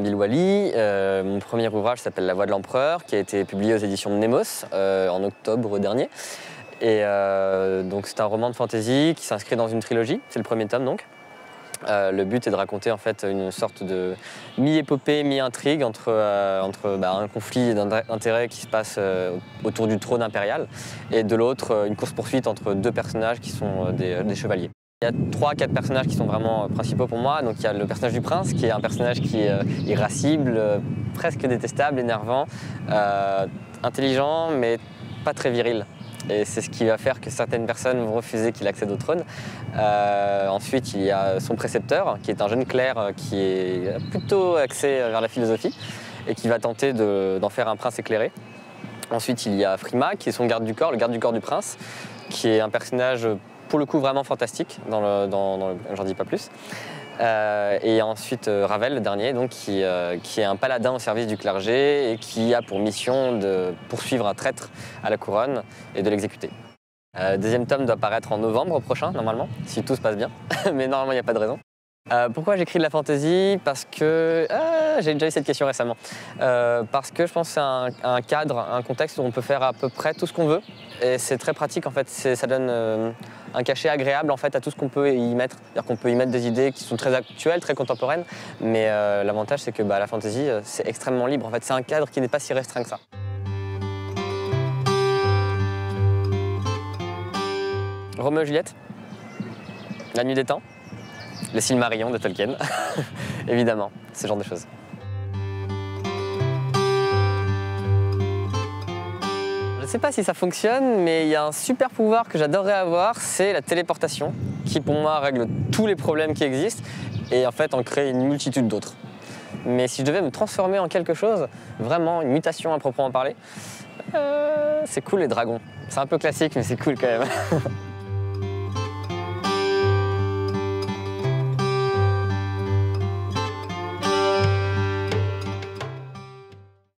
Nabil Ouali. Mon premier ouvrage s'appelle La Voix de l'Empereur, qui a été publié aux éditions de Nemos en octobre dernier. Et donc c'est un roman de fantasy qui s'inscrit dans une trilogie, c'est le premier tome donc. Le but est de raconter en fait une sorte de mi-épopée, mi-intrigue entre un conflit d'intérêts qui se passe autour du trône impérial et de l'autre une course-poursuite entre deux personnages qui sont des chevaliers. Il y a 3 à 4 personnages qui sont vraiment principaux pour moi. Donc il y a le personnage du prince qui est un personnage qui est irascible, presque détestable, énervant, intelligent mais pas très viril. Et c'est ce qui va faire que certaines personnes vont refuser qu'il accède au trône. Ensuite, il y a son précepteur, qui est un jeune clerc qui est plutôt axé vers la philosophie et qui va tenter d'en faire un prince éclairé. Ensuite, il y a Frima, qui est son garde du corps, le garde du corps du prince, qui est un personnage pour le coup vraiment fantastique, j'en dis pas plus. Et ensuite Ravel, le dernier, donc, qui est un paladin au service du clergé et qui a pour mission de poursuivre un traître à la couronne et de l'exécuter. Le deuxième tome doit paraître en novembre prochain, normalement, si tout se passe bien. Mais normalement, il n'y a pas de raison. Pourquoi j'écris de la fantasy? Parce que... j'ai déjà eu cette question récemment. Parce que je pense que c'est un cadre, un contexte où on peut faire à peu près tout ce qu'on veut. Et c'est très pratique en fait, ça donne un cachet agréable en fait à tout ce qu'on peut y mettre. C'est-à-dire qu'on peut y mettre des idées qui sont très actuelles, très contemporaines. Mais l'avantage c'est que la fantasy c'est extrêmement libre en fait. C'est un cadre qui n'est pas si restreint que ça. Roméo et Juliette, La Nuit des Temps, Les Silmarillons de Tolkien, évidemment, ce genre de choses. Je ne sais pas si ça fonctionne, mais il y a un super pouvoir que j'adorerais avoir, c'est la téléportation, qui pour moi règle tous les problèmes qui existent et en fait en crée une multitude d'autres. Mais si je devais me transformer en quelque chose, vraiment une mutation à proprement parler, c'est cool les dragons. C'est un peu classique, mais c'est cool quand même.